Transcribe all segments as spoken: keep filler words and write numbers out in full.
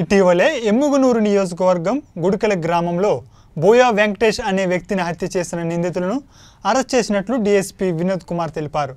ఇటీవలే ఎమ్ముగునూరు నియోజకవర్గం గుడికల్ గ్రామంలో బోయా వెంకటేష్ అనే వ్యక్తిని హత్య చేసిన నిందితులను అరెస్ట్ చేసినట్లు డీఎస్పీ వినోద్ కుమార్ తెలిపారు।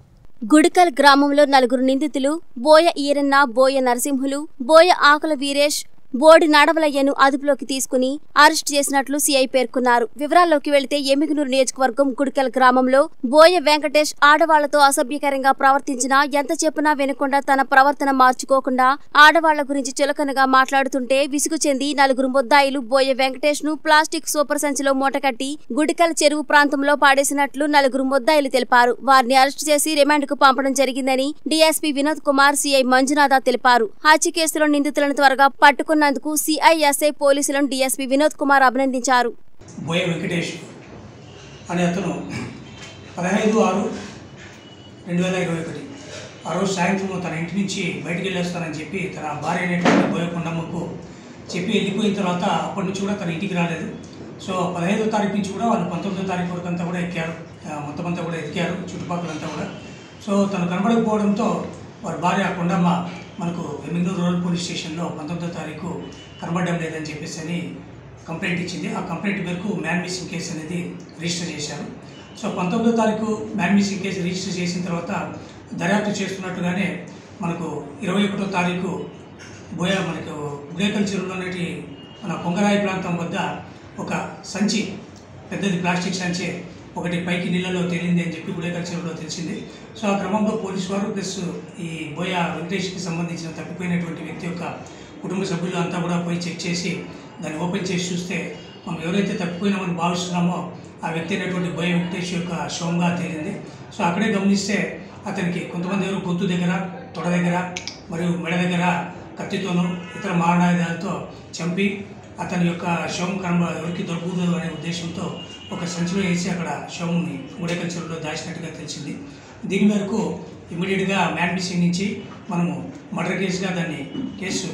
గుడికల్ గ్రామంలో నలుగురు నిందితులు బోయ ఈరన్న, బోయ నరసింహులు, బోయ ఆకుల వీరేష్, బోడి నడవలయ్యను అదుపులోకి తీసుకుని అరెస్ట్ చేసినట్లు సీఐ పేర్కొన్నారు। వివరాల్లోకి వెళ్తే ఎమ్మిగునూరు నియోజకవర్గం గుడికల్ గ్రామంలో బోయ వెంకటేష్ ఆడవాళ్లతో అసభ్యకరంగా ప్రవర్తించినా, ఎంత చెప్పినా వినకుండా, తన ప్రవర్తన మార్చుకోకుండా ఆడవాళ్ల గురించి చులకనగా మాట్లాడుతుంటే విసుగు చెంది నలుగురు ముద్దాయిలు బోయ వెంకటేష్ ను ప్లాస్టిక్ సూపర్ సంచిలో మూటకట్టి గుడికల్ చెరువు ప్రాంతంలో పాడేసినట్లు నలుగురు ముద్దాయిలు తెలిపారు। వారిని అరెస్ట్ చేసి రిమాండ్ కు పంపడం జరిగిందని డీఎస్పీ వినోద్ కుమార్, సీఐ మంజునాథ తెలిపారు। హత్య కేసులో నిందితులను త్వరగా పట్టుకున్న సిఐఎస్ఐ పోలీసులను డీఎస్పీ వినోద్ కుమార్ అభినందించారు। బోయ వెంకటేష్ అనే అతను పదహైదు ఆరు రెండు వేల ఇరవై ఒకటి ఆ రోజు సాయంత్రం తన ఇంటి నుంచి బయటకు వెళ్ళేస్తానని చెప్పి తన భార్య అయినటువంటి బోయ కొండమ్మకు చెప్పి వెళ్ళిపోయిన తర్వాత అప్పటి నుంచి కూడా తన ఇంటికి రాలేదు। సో పదహైదో తారీఖు నుంచి కూడా వాళ్ళు పంతొమ్మిదో తారీఖు వరకు అంతా కూడా ఎక్కారు, మొత్తం అంతా కూడా ఎక్కారు చుట్టుపక్కలంతా కూడా। సో తను కనబడకపోవడంతో వారి భార్య కొండమ్మ మనకు ఎమ్మిగునూరు రూరల్ పోలీస్ స్టేషన్లో పంతొమ్మిదో తారీఖు కనబడడం లేదని చెప్పేసి అని కంప్లైంట్ ఇచ్చింది। ఆ కంప్లైంట్ మేరకు మ్యాన్ మిస్సింగ్ కేసు అనేది రిజిస్టర్ చేశారు। సో పంతొమ్మిదో తారీఖు మ్యాన్ మిస్సింగ్ కేసు రిజిస్టర్ చేసిన తర్వాత దర్యాప్తు చేస్తున్నట్టుగానే మనకు ఇరవై ఒకటో తారీఖు బోయా మనకు గుడికల్ చెరువులోని మన కొంగరాయి ప్రాంతం వద్ద ఒక సంచి, పెద్దది ప్లాస్టిక్ సంచి ఒకటి పైకి నీళ్ళలో తేలింది అని చెప్పి గుడికల్ చెరువులో తెలిసింది। సో ఆ క్రమంలో పోలీసు వారు ప్లస్ ఈ బోయ వెంకటేష్కి సంబంధించిన తప్పిపోయినటువంటి వ్యక్తి యొక్క కుటుంబ సభ్యులు అంతా కూడా పోయి చెక్ చేసి దాన్ని ఓపెన్ చేసి చూస్తే మనం ఎవరైతే తప్పిపోయినామని భావిస్తున్నామో ఆ వ్యక్తి అయినటువంటి బోయ వెంకటేష్ యొక్క శవంగా తేలింది। సో అక్కడే గమనిస్తే అతనికి కొంతమంది ఎవరు గొంతు దగ్గర, తొడ దగ్గర మరియు మెడ దగ్గర కత్తితోనూ ఇతర మారణాయుధాలతో చంపి అతని యొక్క శవం కనుమ ఎవరికి దొరకదు అనే ఉద్దేశంతో ఒక సంచిలో వేసి అక్కడ శవంని గుడికల్ చెరువులో దాచినట్టుగా తెలిసింది। దీని మేరకు ఇమీడియట్గా మ్యాన్ మిస్సింగ్ నుంచి మనము మర్డర్ కేసుగా దాన్ని కేసు